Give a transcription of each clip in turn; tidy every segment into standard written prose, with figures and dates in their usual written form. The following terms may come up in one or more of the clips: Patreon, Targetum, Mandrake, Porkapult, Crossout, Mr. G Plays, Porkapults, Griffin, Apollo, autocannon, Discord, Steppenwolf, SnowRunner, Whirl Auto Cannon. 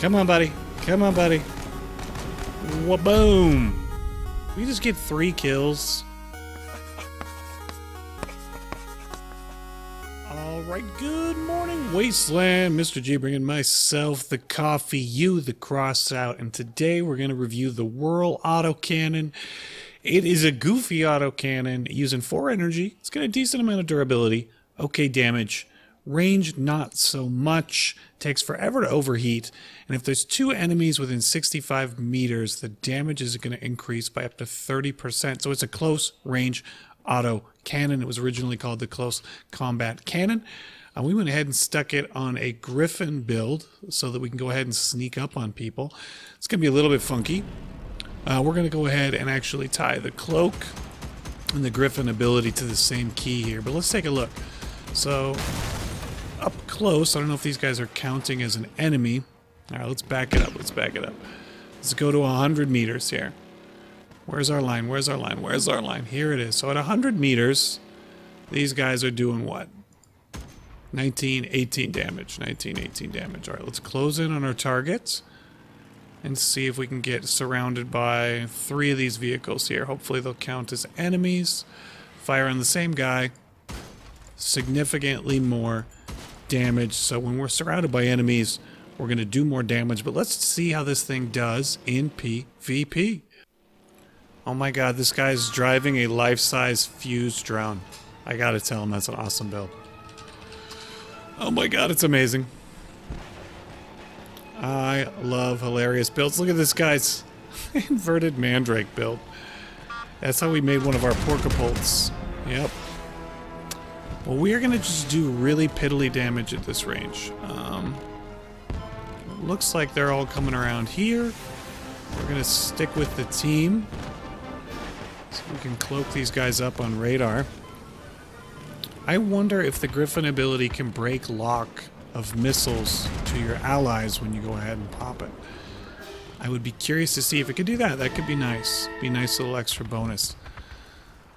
Come on, buddy. Come on, buddy. Wha-boom. We just get 3 kills. Alright, good morning, Wasteland. Mr. G bringing myself the coffee, you the Crossout, and today we're going to review the Whirl Auto Cannon. It is a goofy autocannon using 4 energy. It's got a decent amount of durability, okay damage. Range, not so much. Takes forever to overheat. And if there's 2 enemies within 65 meters, the damage is going to increase by up to 30%. So it's a close range auto cannon. It was originally called the Close Combat Cannon. We went ahead and stuck it on a Griffin build so that we can go ahead and sneak up on people. It's going to be a little bit funky. We're going to go ahead and actually tie the cloak and the Griffin ability to the same key here. But let's take a look. So, up close, I don't know if these guys are counting as an enemy. Alright, let's back it up, let's back it up. Let's go to 100 meters here. Where's our line, where's our line, where's our line? Here it is. So at 100 meters, these guys are doing what? 19, 18 damage, 19, 18 damage. Alright, let's close in on our targets and see if we can get surrounded by 3 of these vehicles here. Hopefully they'll count as enemies. Fire on the same guy. Significantly more damage. So when we're surrounded by enemies, we're going to do more damage. But let's see how this thing does in PvP. Oh my god, this guy's driving a life-size fused drone. I gotta tell him that's an awesome build. Oh my god, it's amazing. I love hilarious builds. Look at this guy's inverted Mandrake build. That's how we made one of our Porkapults. Yep. Well, we are going to just do really piddly damage at this range. Looks like they're all coming around here. We're going to stick with the team. So we can cloak these guys up on radar. I wonder if the Griffin ability can break lock of missiles to your allies when you go ahead and pop it. I would be curious to see if it could do that. That could be nice. Be a nice little extra bonus.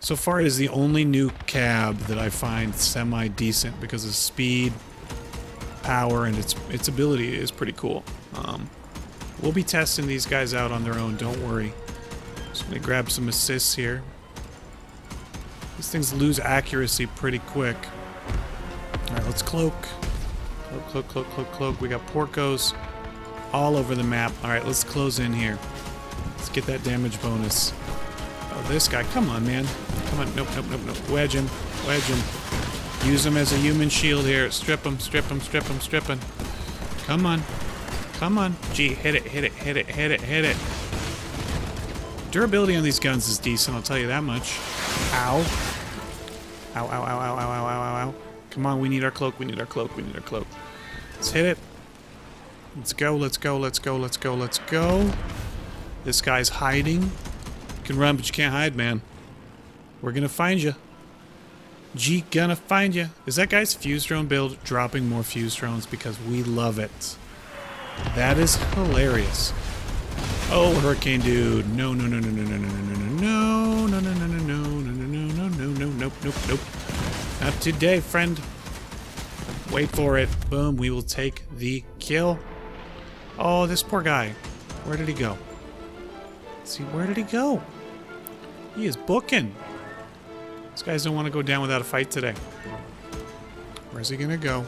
So far it is the only new cab that I find semi-decent because of speed, power, and its ability is pretty cool. We'll be testing these guys out on their own, don't worry. Just gonna grab some assists here. These things lose accuracy pretty quick. Alright, let's cloak. Cloak, cloak, cloak, cloak. We got Porkos all over the map. Alright, let's close in here. Let's get that damage bonus. Oh, this guy. Come on, man. Come on. Nope, nope, nope, nope. Wedge him. Wedge him. Use him as a human shield here. Strip him, strip him, strip him, strip him. Come on. Come on. Gee, hit it, hit it, hit it, hit it, hit it. Durability on these guns is decent, I'll tell you that much. Ow. Ow, ow, ow, ow, ow, ow, ow, ow. Come on, we need our cloak, we need our cloak, we need our cloak. Let's hit it. Let's go, let's go, let's go, let's go, let's go. This guy's hiding. You can run, but you can't hide, man. We're gonna find you. G gonna find you. Is that guy's fuse drone build dropping more fuse drones? Because we love it. That is hilarious. Oh, Hurricane Dude. No, no, no, no, no, no, no, no, no, no, no, no, no, no, no, no, no, no, no, nope, nope, nope. Not today, friend. Wait for it. Boom, we will take the kill. Oh, this poor guy. Where did he go? Let's see, where did he go? He is booking. These guys don't want to go down without a fight today. Where's he gonna go?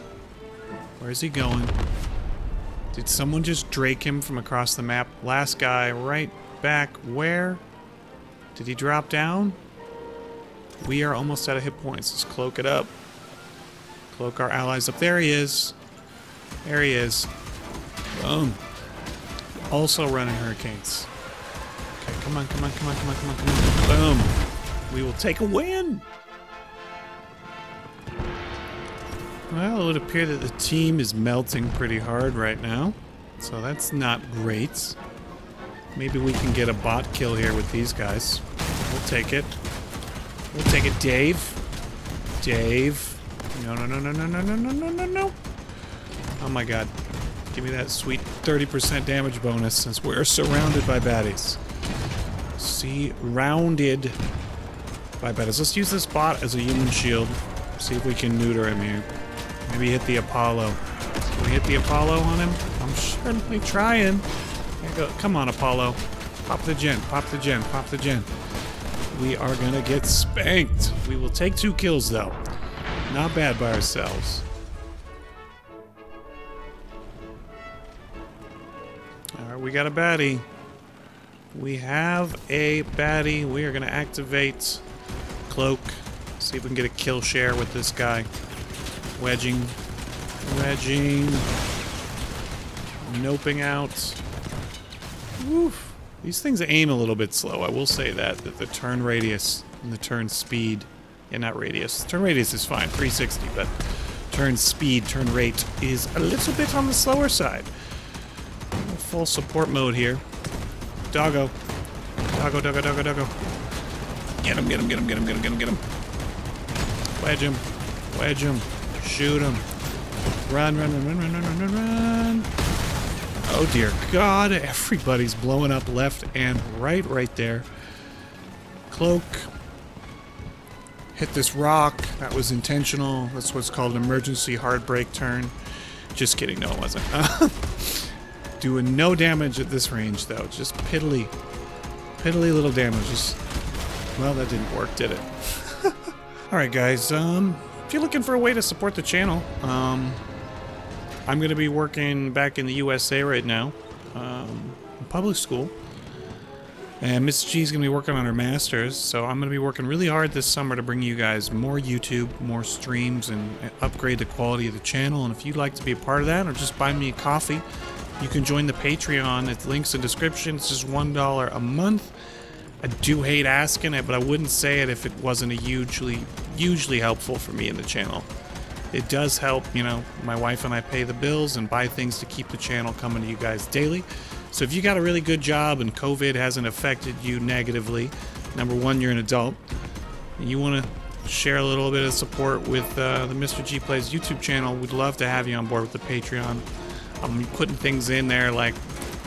Where's he going? Did someone just drake him from across the map? Last guy right back where? Did he drop down? We are almost out of hit points. Let's cloak it up. Cloak our allies up. There he is. There he is. Boom. Also running hurricanes. Okay, come on, come on, come on, come on, come on, come on. Boom. We will take a win. Well, it would appear that the team is melting pretty hard right now. So that's not great. Maybe we can get a bot kill here with these guys. We'll take it. We'll take it, Dave. Dave. No, no, no, no, no, no, no, no, no, no, no. Oh my god. Give me that sweet 30% damage bonus since we're surrounded by baddies. See, rounded by baddies. Let's use this bot as a human shield. See if we can neuter him here. Maybe hit the Apollo. Can we hit the Apollo on him? Oh I'm certainly trying. There you go. Come on, Apollo. Pop the gen, pop the gen, pop the gen. We are gonna get spanked. We will take 2 kills, though. Not bad by ourselves. Alright, we got a baddie. We have a baddie. We are gonna activate Cloak. See if we can get a kill share with this guy. Wedging. Wedging. Noping out. Woof. These things aim a little bit slow, I will say that. The turn radius and the turn speed... Yeah, not radius. Turn radius is fine, 360, but turn speed, turn rate is a little bit on the slower side. Full support mode here. Doggo. Doggo, doggo, doggo, doggo. Get him, get him, get him, get him, get him, get him, get him. Wedge him. Wedge him. Shoot him. Run, run, run, run, run, run, run, run, run. Oh dear God, everybody's blowing up left and right there. Cloak. Hit this rock. That was intentional. That's what's called an emergency hard brake turn. Just kidding, no it wasn't. Doing no damage at this range though. Just piddly. Piddly little damage. Just, well, that didn't work, did it? Alright guys, if you're looking for a way to support the channel, I'm going to be working back in the USA right now, in public school, and Miss G's going to be working on her master's, so I'm going to be working really hard this summer to bring you guys more YouTube, more streams, and upgrade the quality of the channel. And if you'd like to be a part of that or just buy me a coffee, you can join the Patreon. It's links in the description. It's just $1 a month. I do hate asking it, but I wouldn't say it if it wasn't a hugely helpful for me in the channel. It does help, you know, my wife and I pay the bills and buy things to keep the channel coming to you guys daily. So if you got a really good job and COVID hasn't affected you negatively, #1, you're an adult. And you want to share a little bit of support with the Mr. G Plays YouTube channel, we'd love to have you on board with the Patreon. I'm putting things in there like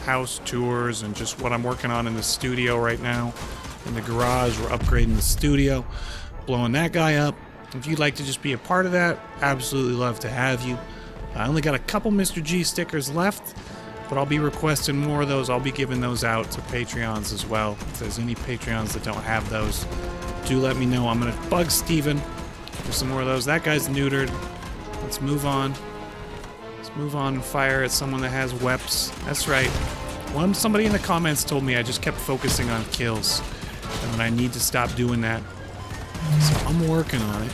house tours and just what I'm working on in the studio right now. In the garage, we're upgrading the studio, blowing that guy up. If you'd like to just be a part of that, absolutely love to have you. I only got a couple Mr. G stickers left, but I'll be requesting more of those. I'll be giving those out to Patreons as well. If there's any Patreons that don't have those, do let me know. I'm going to bug Steven for some more of those. That guy's neutered. Let's move on. Let's move on and fire at someone that has weps. That's right. One, somebody in the comments told me I just kept focusing on kills, and I need to stop doing that. So I'm working on it.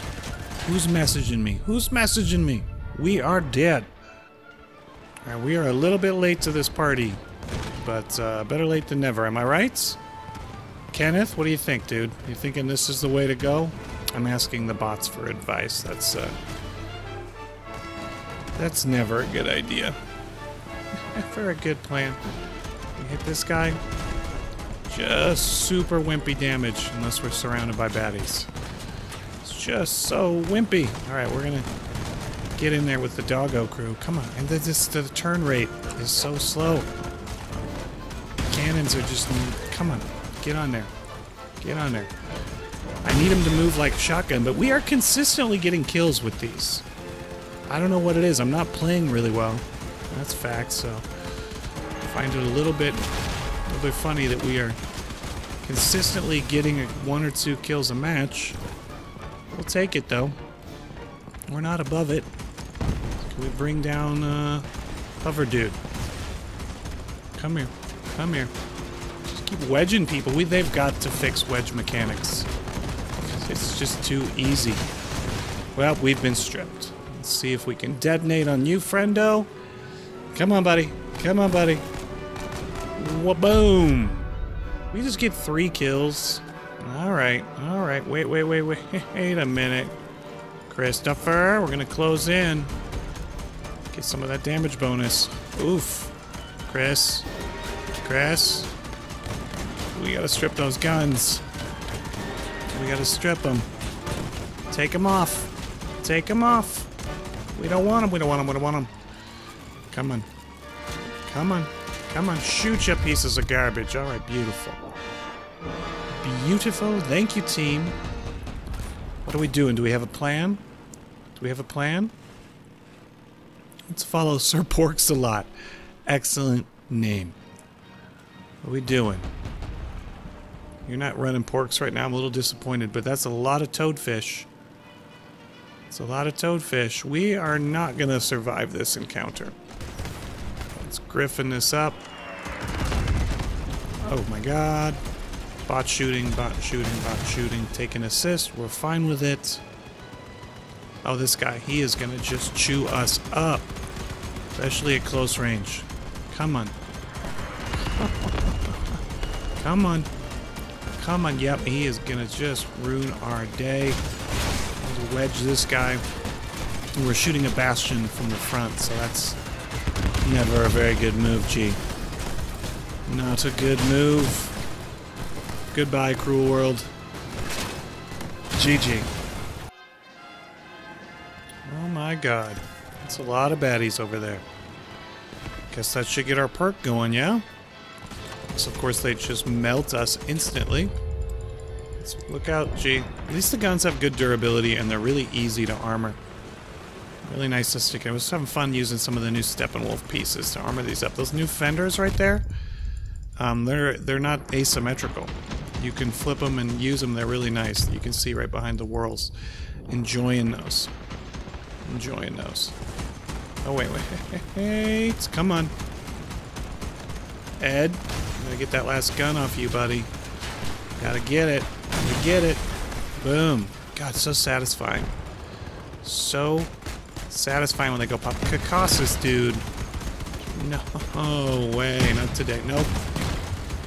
Who's messaging me? Who's messaging me? We are dead. Alright, we are a little bit late to this party. But better late than never, am I right? Kenneth, what do you think, dude? You thinking this is the way to go? I'm asking the bots for advice. That's never a good idea. Never a good plan. You hit this guy. Just super wimpy damage, unless we're surrounded by baddies. It's just so wimpy. Alright, we're gonna get in there with the doggo crew. Come on. And the turn rate is so slow. Cannons are just... Come on. Get on there. Get on there. I need him to move like shotgun, but we are consistently getting kills with these. I don't know what it is. I'm not playing really well. That's fact, so... I find it a little bit funny that we are consistently getting 1 or 2 kills a match. We'll take it though. We're not above it. Can we bring down hover dude? Come here, come here. Just keep wedging people. They've got to fix wedge mechanics. It's just too easy. Well, we've been stripped. Let's see if we can detonate on you, friendo. Come on, buddy. Come on, buddy. Wha-boom! We just get 3 kills. Alright, alright. Wait a minute. Christopher, we're gonna close in. Get some of that damage bonus. Oof. Chris. Chris. We gotta strip those guns. We gotta strip them. Take them off. Take them off. We don't want them, we don't want them, we don't want them. Come on. Come on. Come on, shoot your pieces of garbage. Alright, beautiful. Beautiful. Thank you, team. What are we doing? Do we have a plan? Do we have a plan? Let's follow Sir Porks a lot. excellent name. What are we doing? You're not running porks right now. I'm a little disappointed, but that's a lot of toadfish. It's a lot of toadfish. We are not going to survive this encounter. Let's griffin this up. Oh my god. Bot shooting, bot shooting, bot shooting. Take an assist. We're fine with it. Oh, this guy. He is going to just chew us up. Especially at close range. Come on. Come on. Come on. Yep, he is going to just ruin our day. I'll wedge this guy. We're shooting a bastion from the front, so that's never a very good move, G. Not a good move. Goodbye, cruel world. GG. Oh my god. That's a lot of baddies over there. Guess that should get our perk going, yeah? So of course they just melt us instantly. Let's look out, G. At least the guns have good durability and they're really easy to armor. Really nice to stick in. I was having fun using some of the new Steppenwolf pieces to armor these up. Those new fenders right there, they're not asymmetrical. You can flip them and use them. They're really nice. You can see right behind the whorls. Enjoying those. Enjoying those. Oh, wait, wait. Wait. Come on. Ed, I'm going to get that last gun off you, buddy. Gotta get it. Gotta get it. Boom. God, so satisfying. So satisfying when they go pop. Kakasas, dude. No way. Not today. Nope.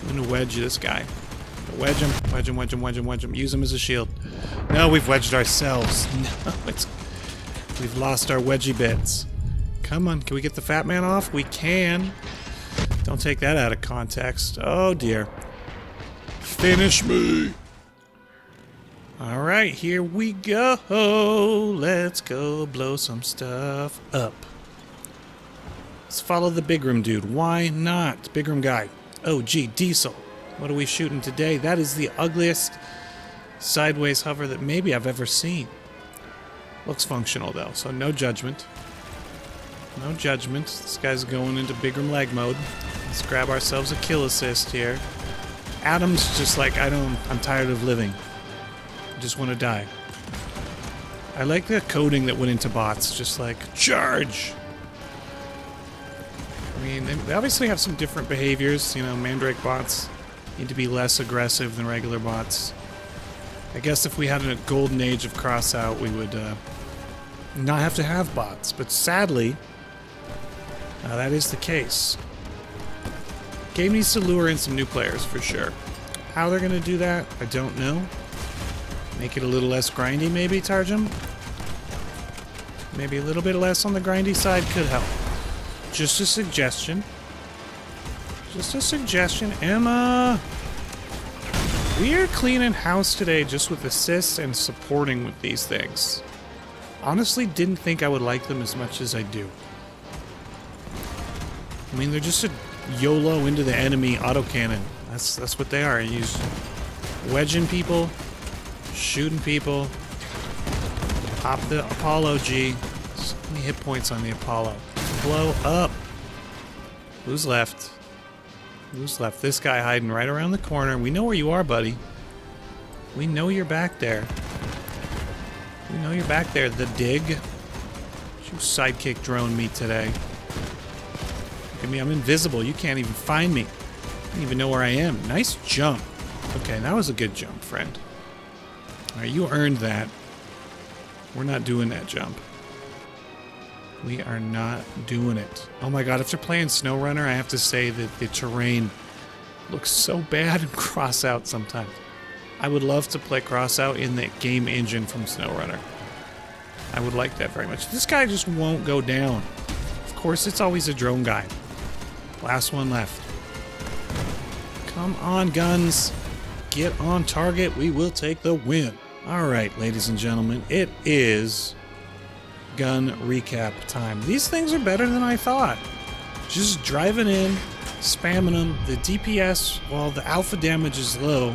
I'm going to wedge this guy. Wedge him, wedge him, wedge him, wedge him, wedge him. Use him as a shield. No, we've wedged ourselves. No, it's... We've lost our wedgie bits. Come on, can we get the fat man off? We can. Don't take that out of context. Oh, dear. Finish me. Alright, here we go. Let's go blow some stuff up. Let's follow the big room dude. Why not? Big room guy. Oh, gee, diesel. What are we shooting today? That is the ugliest sideways hover that maybe I've ever seen. Looks functional though, so no judgment. No judgment. This guy's going into big room lag mode. Let's grab ourselves a kill assist here. Adam's just like, I'm tired of living. I just want to die. I like the coding that went into bots, just like, charge! I mean, they obviously have some different behaviors, you know, Mandrake bots need to be less aggressive than regular bots. I guess if we had a golden age of Crossout, we would not have to have bots. But sadly, that is the case. Game needs to lure in some new players for sure. How they're going to do that, I don't know. Make it a little less grindy maybe, Targetum? Maybe a little bit less on the grindy side could help. Just a suggestion. Just a suggestion, Emma. We are cleaning house today just with assists and supporting with these things. Honestly, didn't think I would like them as much as I do. I mean, they're just a YOLO into the enemy autocannon. That's what they are. You're wedging people, shooting people. Pop the Apollo, G. So many hit points on the Apollo. Blow up. Who's left? Who's left? This guy hiding right around the corner. We know where you are, buddy. We know you're back there. We know you're back there, the dig. You sidekick drone me today. Look at me, I'm invisible. You can't even find me. I don't even know where I am. Nice jump. Okay, that was a good jump, friend. Alright, you earned that. We're not doing that jump. We are not doing it. Oh my god, after playing SnowRunner, I have to say that the terrain looks so bad in Crossout sometimes. I would love to play Crossout in the game engine from SnowRunner. I would like that very much. This guy just won't go down. Of course, it's always a drone guy. Last one left. Come on, guns. Get on target. We will take the win. Alright, ladies and gentlemen, it is... gun recap time. These things are better than I thought. Just driving in, spamming them. The DPS, while the alpha damage is low,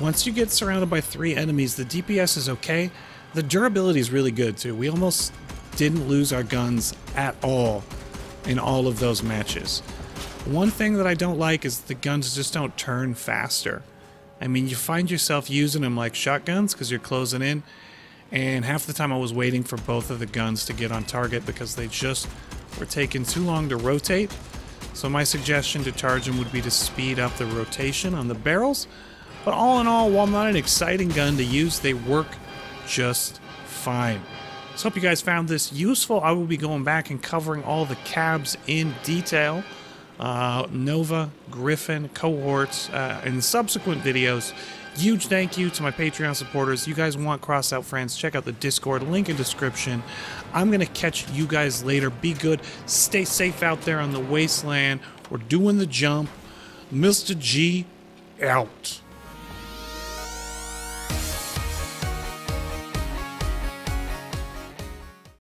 once you get surrounded by 3 enemies, the DPS is okay. The durability is really good too. We almost didn't lose our guns at all in all of those matches. One thing that I don't like is the guns just don't turn faster. I mean, you find yourself using them like shotguns because you're closing in, and half the time I was waiting for both of the guns to get on target because they just were taking too long to rotate. So my suggestion to charge them would be to speed up the rotation on the barrels. But all in all, while not an exciting gun to use, they work just fine. So hope you guys found this useful. I will be going back and covering all the cabs in detail. Nova, Griffin, cohorts, in subsequent videos. Huge thank you to my Patreon supporters. You guys want Crossout Friends, check out the Discord, link in description. I'm going to catch you guys later. Be good. Stay safe out there on the wasteland. We're doing the jump. Mr. G out.